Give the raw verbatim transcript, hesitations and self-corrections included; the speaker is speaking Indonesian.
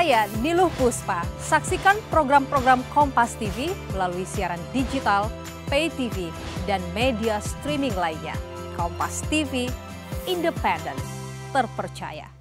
Saya Niluh Puspa. Saksikan program-program Kompas T V melalui siaran digital, pay T V, dan media streaming lainnya. Kompas T V, independen, terpercaya.